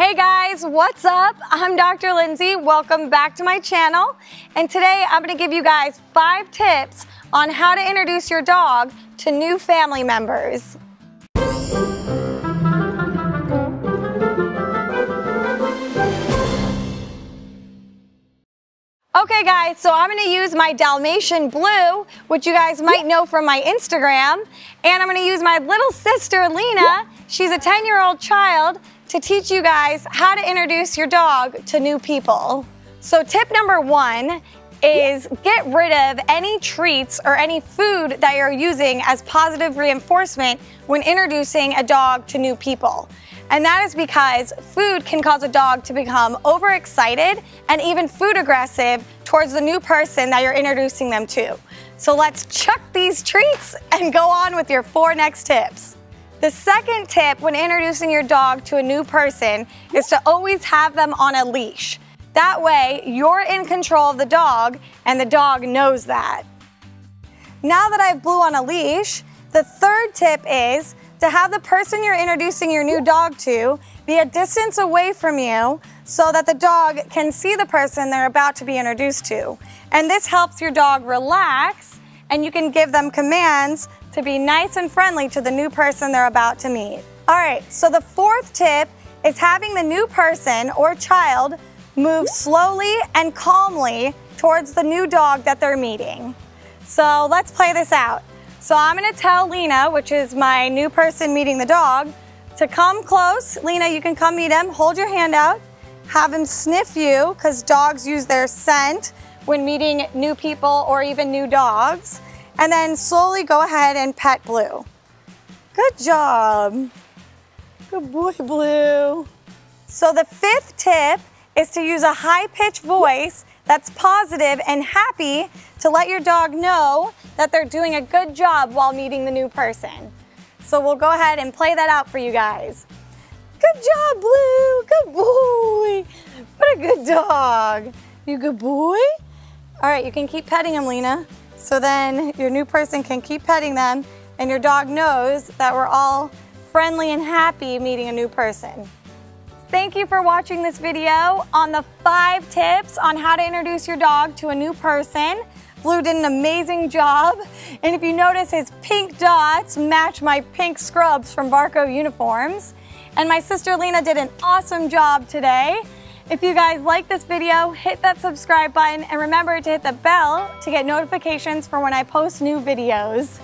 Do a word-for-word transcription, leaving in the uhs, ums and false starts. Hey guys, what's up? I'm Doctor Lindsay. Welcome back to my channel. And today I'm going to give you guys five tips on how to introduce your dog to new family members. Okay guys, so I'm gonna use my Dalmatian Blue, which you guys might know from my Instagram, and I'm gonna use my little sister, Lena, she's a ten-year-old child, to teach you guys how to introduce your dog to new people. So tip number one is get rid of any treats or any food that you're using as positive reinforcement when introducing a dog to new people. And that is because food can cause a dog to become overexcited and even food aggressive towards the new person that you're introducing them to. So let's chuck these treats and go on with your four next tips. The second tip when introducing your dog to a new person is to always have them on a leash. That way, you're in control of the dog and the dog knows that. Now that I've Blue on a leash, the third tip is to have the person you're introducing your new dog to be a distance away from you so that the dog can see the person they're about to be introduced to. And this helps your dog relax and you can give them commands to be nice and friendly to the new person they're about to meet. All right, so the fourth tip is having the new person or child move slowly and calmly towards the new dog that they're meeting. So let's play this out. So I'm gonna tell Lena, which is my new person meeting the dog, to come close. Lena, you can come meet him, hold your hand out, have him sniff you, because dogs use their scent when meeting new people or even new dogs. And then slowly go ahead and pet Blue. Good job. Good boy, Blue. So the fifth tip is to use a high-pitched voice that's positive and happy to let your dog know that they're doing a good job while meeting the new person. So we'll go ahead and play that out for you guys. Good job, Blue, good boy. What a good dog. You good boy? All right, you can keep petting him, Lena. So then your new person can keep petting them and your dog knows that we're all friendly and happy meeting a new person. Thank you for watching this video on the five tips on how to introduce your dog to a new person. Blue did an amazing job. And if you notice, his pink dots match my pink scrubs from Barco uniforms. And my sister Lena did an awesome job today. If you guys like this video, hit that subscribe button and remember to hit the bell to get notifications for when I post new videos.